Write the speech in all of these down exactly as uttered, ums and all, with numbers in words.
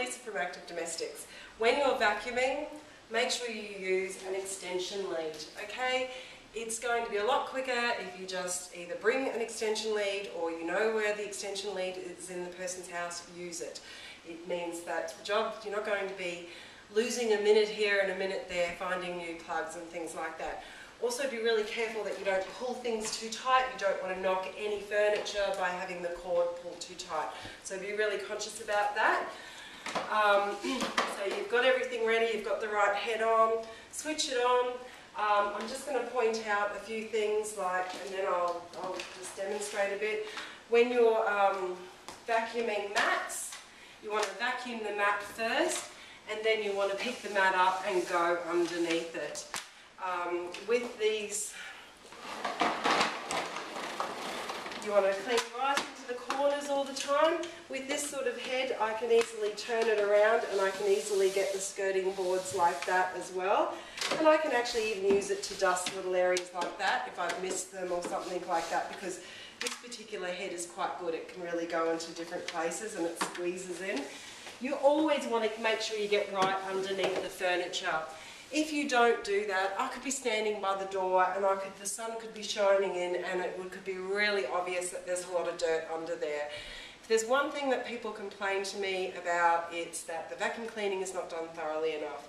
Lisa from Active Domestics. When you're vacuuming, make sure you use an extension lead, okay? It's going to be a lot quicker if you just either bring an extension lead or you know where the extension lead is in the person's house, use it. It means that the job, you're not going to be losing a minute here and a minute there finding new plugs and things like that. Also be really careful that you don't pull things too tight. You don't want to knock any furniture by having the cord pulled too tight. So be really conscious about that. Um, so you've got everything ready, you've got the right head on, switch it on. Um, I'm just going to point out a few things, like, and then I'll, I'll just demonstrate a bit. When you're um, vacuuming mats, you want to vacuum the mat first, and then you want to pick the mat up and go underneath it. Um, with these, you want to clean right into the corners all the time. With this sort of head, I can easily turn it around and I can easily get the skirting boards like that as well. And I can actually even use it to dust little areas like that if I've missed them or something like that, because this particular head is quite good. It can really go into different places and it squeezes in. You always want to make sure you get right underneath the furniture. If you don't do that, I could be standing by the door and I could, the sun could be shining in and it would, could be really obvious that there's a lot of dirt under there. If there's one thing that people complain to me about, it's that the vacuum cleaning is not done thoroughly enough.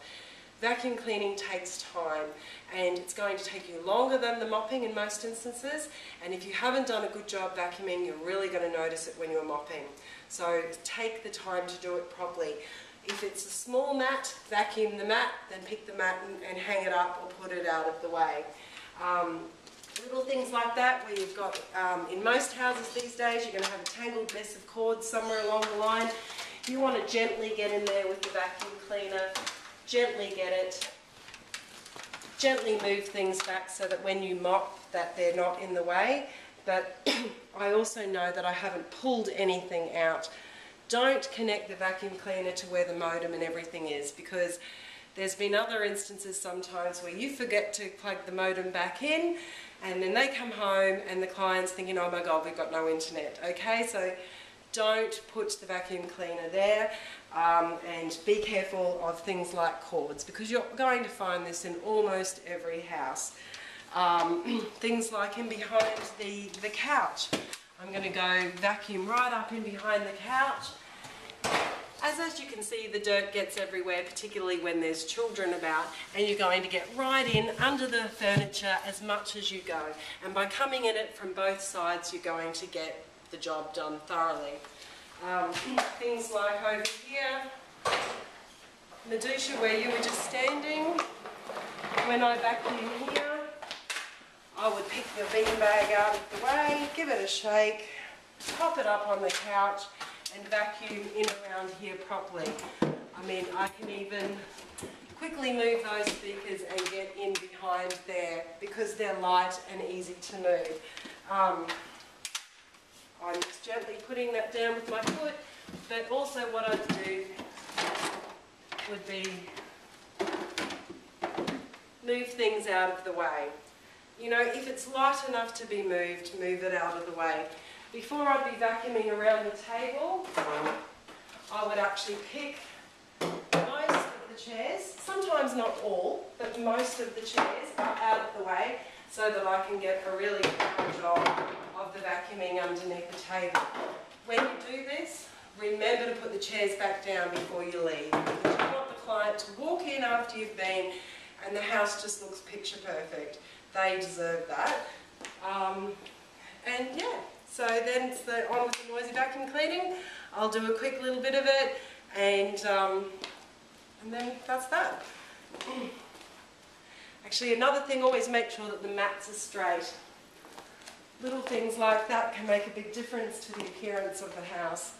Vacuum cleaning takes time and it's going to take you longer than the mopping in most instances, and if you haven't done a good job vacuuming, you're really going to notice it when you're mopping. So take the time to do it properly. If it's a small mat, vacuum the mat, then pick the mat and, and hang it up or put it out of the way. Um, little things like that, where you've got, um, in most houses these days, you're going to have a tangled mess of cords somewhere along the line. You want to gently get in there with the vacuum cleaner, gently get it, gently move things back so that when you mop that they're not in the way. But I also know that I haven't pulled anything out. Don't connect the vacuum cleaner to where the modem and everything is, because there's been other instances sometimes where you forget to plug the modem back in and then they come home and the client's thinking, oh my god, we've got no internet. Okay, so don't put the vacuum cleaner there, um, and be careful of things like cords, because you're going to find this in almost every house. Um, things like in behind the, the couch. I'm going to go vacuum right up in behind the couch. As, as you can see, the dirt gets everywhere, particularly when there's children about, and you're going to get right in under the furniture as much as you go. And by coming in it from both sides, you're going to get the job done thoroughly. Um, things like over here, Medusha, where you were just standing, when I vacuum here, I would pick the bean bag out of the way, give it a shake, pop it up on the couch and vacuum in around here properly. I mean, I can even quickly move those speakers and get in behind there because they're light and easy to move. Um, I'm just gently putting that down with my foot, but also what I'd do would be move things out of the way. You know, if it's light enough to be moved, move it out of the way. Before I'd be vacuuming around the table, I would actually pick most of the chairs, sometimes not all, but most of the chairs are out of the way so that I can get a really good job of the vacuuming underneath the table. When you do this, remember to put the chairs back down before you leave. Because you want the client to walk in after you've been and the house just looks picture perfect. They deserve that. Um, and yeah, so then it's the, on with the noisy vacuum cleaning. I'll do a quick little bit of it, and um, and then that's that. Actually, another thing, always make sure that the mats are straight. Little things like that can make a big difference to the appearance of the house.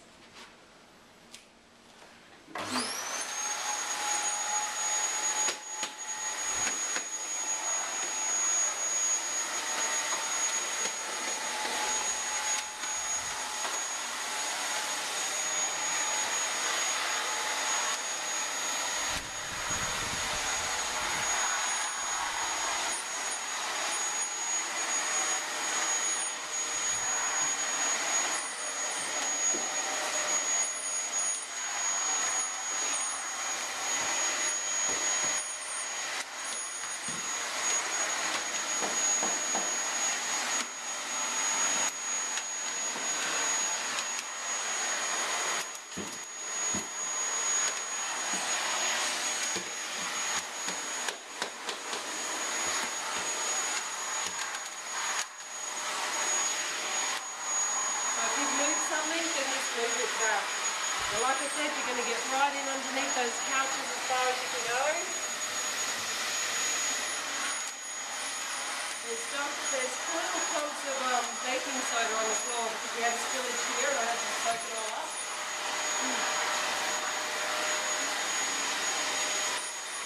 like I said, you're going to get right in underneath those couches as far as you can go. There's, dump, there's quite a clumps of um, baking soda on the floor because we had spillage here and I had to soak it all up.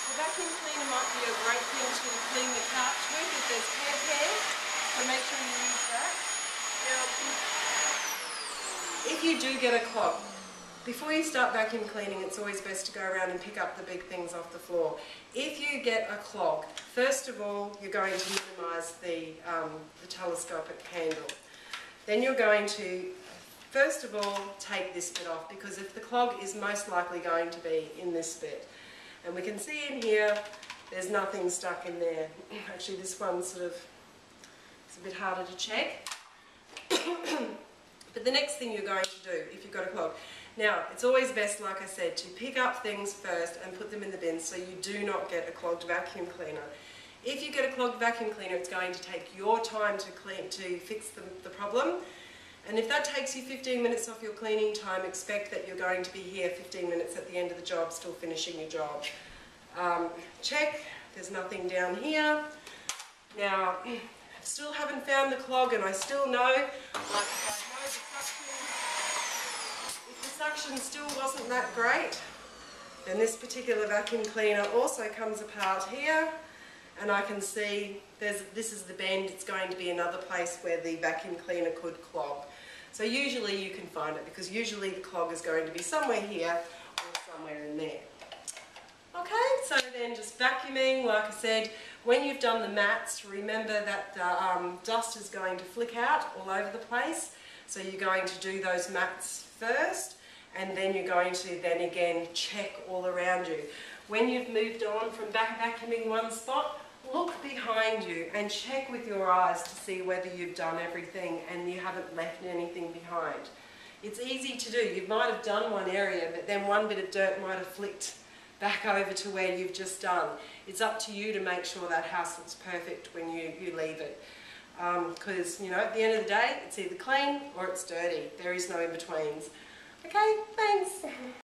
The vacuum cleaner might be a great thing to clean the couch with if there's hair hair, so make sure you use that. If you do get a clog, before you start vacuum cleaning, it's always best to go around and pick up the big things off the floor. If you get a clog, first of all, you're going to minimise the, um, the telescopic handle. Then you're going to, first of all, take this bit off, because if the clog is most likely going to be in this bit. And we can see in here, there's nothing stuck in there. Actually, this one's sort of, it's a bit harder to check. But the next thing you're going to do, if you've got a clog, now it's always best, like I said, to pick up things first and put them in the bin so you do not get a clogged vacuum cleaner. If you get a clogged vacuum cleaner, it's going to take your time to clean to fix the, the problem. And if that takes you fifteen minutes off your cleaning time, expect that you're going to be here fifteen minutes at the end of the job, still finishing your job. Um, check, there's nothing down here. Now, still haven't found the clog, and I still know, like if I know the suction, if the suction still wasn't that great, then this particular vacuum cleaner also comes apart here, and I can see there's this is the bend. It's going to be another place where the vacuum cleaner could clog. So usually you can find it, because usually the clog is going to be somewhere here or somewhere in there. Okay, so then just vacuuming, like I said, when you've done the mats, remember that the um, dust is going to flick out all over the place. So you're going to do those mats first, and then you're going to then again check all around you. When you've moved on from back vacuuming one spot, look behind you and check with your eyes to see whether you've done everything and you haven't left anything behind. It's easy to do. You might have done one area, but then one bit of dirt might have flicked back over to where you've just done. It's up to you to make sure that house looks perfect when you, you leave it. Because, um, you know, at the end of the day, it's either clean or it's dirty. There is no in-betweens. Okay, thanks.